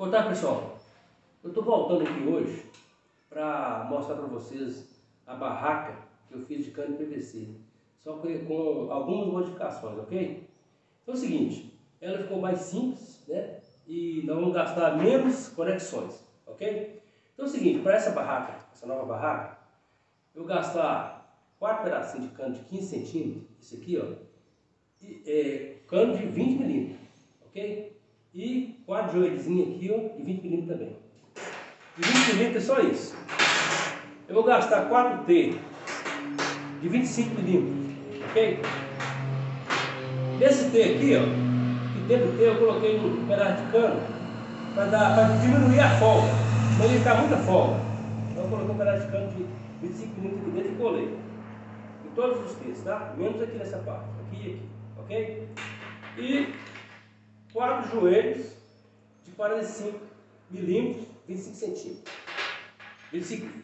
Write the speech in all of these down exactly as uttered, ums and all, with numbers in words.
Bom, tá, pessoal, eu tô voltando aqui hoje para mostrar para vocês a barraca que eu fiz de cano P V C, só que com algumas modificações, ok? Então é o seguinte, ela ficou mais simples, né? E nós vamos gastar menos conexões, ok? Então é o seguinte, para essa barraca, essa nova barraca, eu gastar quatro pedacinhos de cano de quinze centímetros, isso aqui, ó, e, é, cano de vinte milímetros, ok? E quatro joelhinhos aqui, ó, de vinte milímetros também. De vinte milímetros é só isso. Eu vou gastar quatro T de vinte e cinco milímetros, ok? Nesse T aqui, ó, e dentro do T eu coloquei um pedaço de cano para diminuir a folga, não ia ficar muita folga. Então eu coloquei um pedaço de cano de vinte e cinco milímetros aqui dentro e colei em todos os T's, tá? Menos aqui nessa parte, aqui e aqui, ok? E quatro joelhos de quarenta e cinco milímetros, vinte e cinco centímetros. vinte e cinco.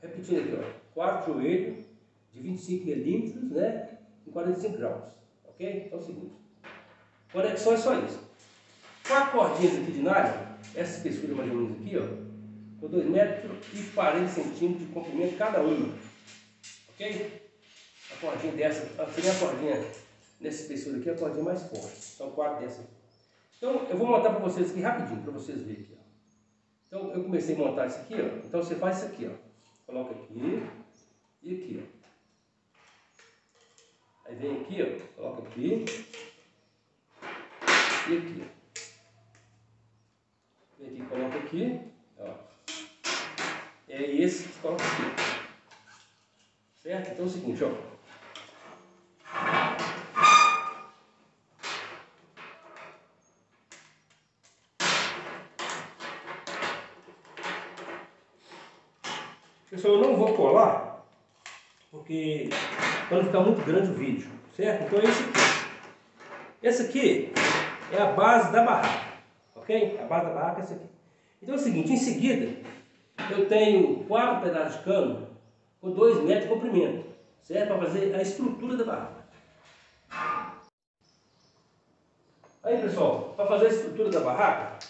Repetindo aqui, ó. quatro joelhos de vinte e cinco milímetros, né? Em quarenta e cinco graus. Ok? Então é o seguinte. Conexão é só isso. Quatro cordinhas aqui de nylon. Essa espessura mais ou menos aqui, ó. Com dois metros e quarenta centímetros de comprimento cada uma. Ok? A cordinha dessa, assim a cordinha nessa espessura aqui, a cordinha mais forte. São quatro dessas. Então eu vou montar para vocês aqui rapidinho, para vocês verem aqui, ó. Então eu comecei a montar isso aqui, ó. Então você faz isso aqui, ó. Coloca aqui e aqui, ó. Aí vem aqui, ó. Coloca aqui e aqui, ó. Vem aqui, coloca aqui, ó. E aí esse que coloca aqui. Certo? Então é o seguinte, ó. Pessoal, eu não vou colar, porque para não ficar muito grande o vídeo, certo? Então é isso aqui. Essa aqui é a base da barraca, ok? A base da barraca é essa aqui. Então é o seguinte, em seguida, eu tenho quatro pedaços de cano com dois metros de comprimento, certo? Para fazer a estrutura da barraca. Aí, pessoal, para fazer a estrutura da barraca,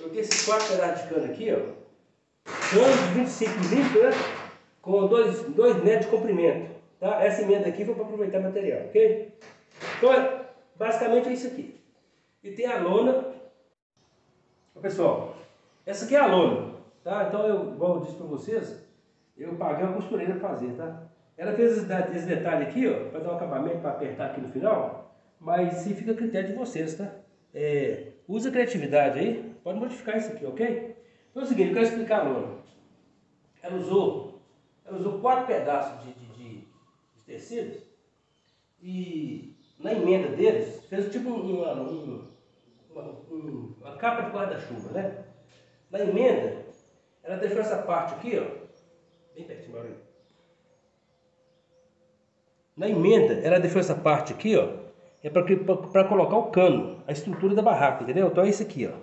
eu tenho esses quatro pedaços de cano aqui, ó. Cano de vinte e cinco milímetros com dois metros de comprimento, tá? Essa emenda aqui foi para aproveitar o material, ok? Então, é, basicamente é isso aqui. E tem a lona. Pessoal, essa aqui é a lona, tá? Então, eu, igual eu disse para vocês, eu paguei uma costureira para fazer, tá? Ela fez esse detalhe aqui, ó, para dar um acabamento, para apertar aqui no final, mas se fica a critério de vocês, tá? É, usa a criatividade aí, pode modificar isso aqui, ok? Então é o seguinte, eu quero explicar a lona. Ela usou, ela usou quatro pedaços de, de, de, de tecidos e na emenda deles fez tipo uma, uma, uma, uma capa de guarda-chuva, né? Na emenda, ela deixou essa parte aqui, ó, bem pertinho, olha. Na emenda, ela deixou essa parte aqui, ó, é para colocar o cano, a estrutura da barraca, entendeu? Então é isso aqui, ó.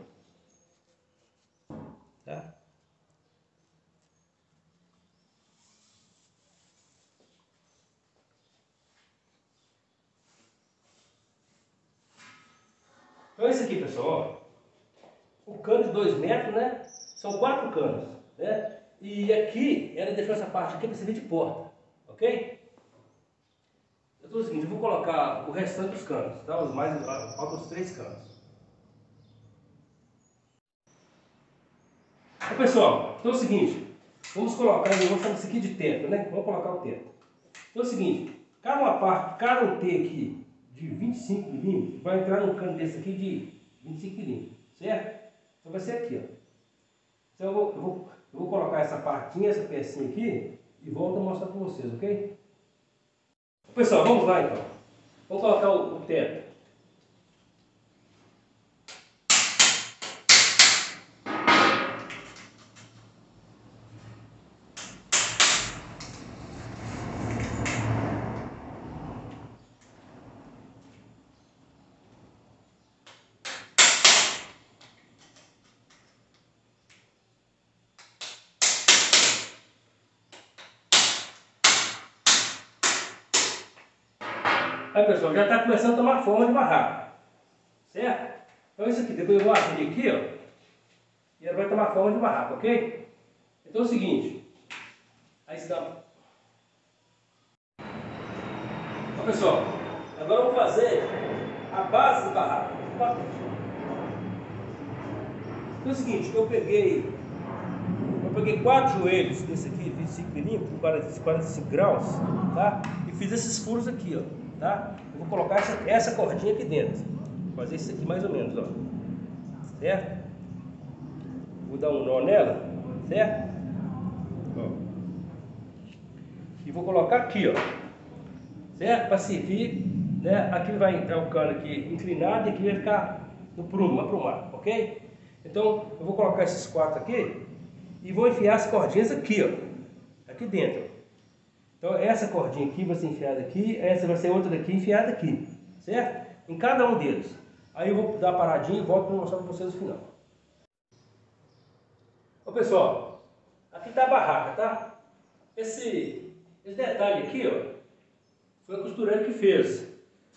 Então é isso aqui, pessoal, o cano de dois metros, né? São quatro canos, né? E aqui, ela deixou essa parte aqui para servir de porta, ok? Eu estou o seguinte, eu vou colocar o restante dos canos, tá? Os mais, faltam os três canos. Então, pessoal, então é o seguinte, vamos colocar, eu vou chamar isso aqui de teto, né? Vamos colocar o teto. Então é o seguinte, cada uma parte, cada um T aqui de vinte e cinco milímetros, vai entrar no cano desse aqui de vinte e cinco milímetros, certo? Então vai ser aqui, ó. Então eu vou, eu vou, eu vou colocar essa partinha, essa pecinha aqui e volto a mostrar para vocês, ok? Pessoal, vamos lá então. Vamos colocar o, o teto. Aí, pessoal, já está começando a tomar forma de barraca, certo? Então isso aqui, depois eu vou abrir aqui, ó, e ela vai tomar forma de uma rapa, ok? Então é o seguinte, aí está. Ó pessoal, agora vamos fazer a base do barraco. Então é o seguinte, eu peguei, eu peguei quatro joelhos desse aqui, vinte e cinco milímetros, quarenta e cinco graus, tá? E fiz esses furos aqui, ó, tá? Eu vou colocar essa, essa cordinha aqui dentro, fazer isso aqui mais ou menos, ó, certo? Vou dar um nó nela, certo? Ó. E vou colocar aqui, ó, certo? Para servir, né? Aqui vai entrar o cano aqui inclinado e aqui vai ficar no prumo, aprumado, ok? Então eu vou colocar esses quatro aqui e vou enfiar as cordinhas aqui, ó, aqui dentro. Então essa cordinha aqui vai ser enfiada aqui, essa vai ser outra daqui enfiada aqui, certo? Em cada um deles. Aí eu vou dar paradinha e volto para mostrar para vocês o final. Ô pessoal, aqui está a barraca, tá? Esse, esse detalhe aqui, ó, foi a costureira que fez.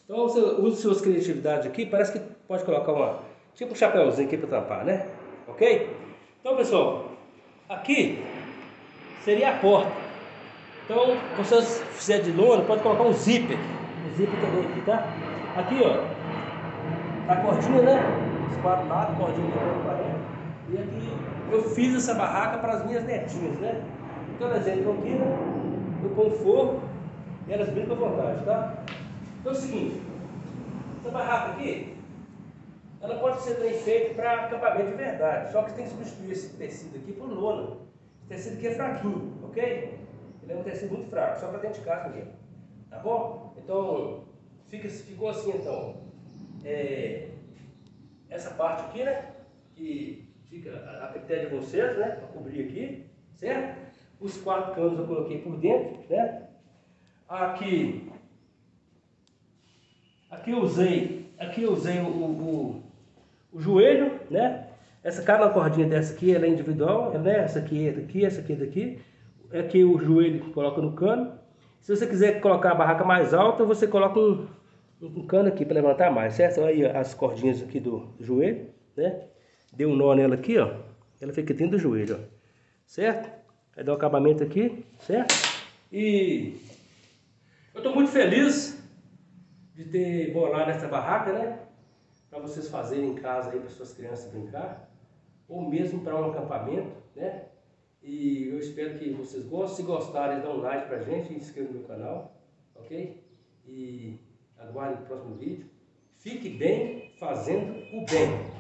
Então você usa suas criatividades aqui, parece que pode colocar uma, tipo um chapéuzinho aqui para tampar, né? Ok? Então pessoal, aqui seria a porta. Então, se vocês fizerem de lona, pode colocar um zíper. Um zíper também aqui, tá? Aqui, ó, a cordinha, né? Os quatro lados, cordinha para dentro. E aqui eu fiz essa barraca para as minhas netinhas, né? Então elas entram aqui, né? Eu ponho fogo e elas brincam à vontade, tá? Então é o seguinte, essa barraca aqui, ela pode ser bem feita para acampamento de verdade. Só que você tem que substituir esse tecido aqui por lona. Esse tecido aqui é fraquinho, ok? Ele é um tecido muito fraco, só para dentro de casa mesmo. Tá bom? Então fica, ficou assim então. É, essa parte aqui, né, que fica a critério de vocês, né, para cobrir aqui, certo? Os quatro canos eu coloquei por dentro, né? Aqui, aqui eu usei, aqui eu usei o, o, o joelho, né? Essa cada cordinha dessa aqui, ela é individual, né? Essa aqui é daqui, essa aqui é daqui. Aqui o joelho coloca no cano. Se você quiser colocar a barraca mais alta, você coloca um um cano aqui para levantar mais, certo? Olha aí as cordinhas aqui do joelho, né? Deu um nó nela aqui, ó. Ela fica dentro do joelho, ó. Certo? Vai dar um acabamento aqui, certo? E eu tô muito feliz de ter bolado essa barraca, né? Para vocês fazerem em casa aí, para suas crianças brincar. Ou mesmo para um acampamento, né? E eu espero que vocês gostem. Se gostarem, dá um like pra gente e inscreva no meu canal, ok? E aguarde o próximo vídeo. Fique bem fazendo o bem.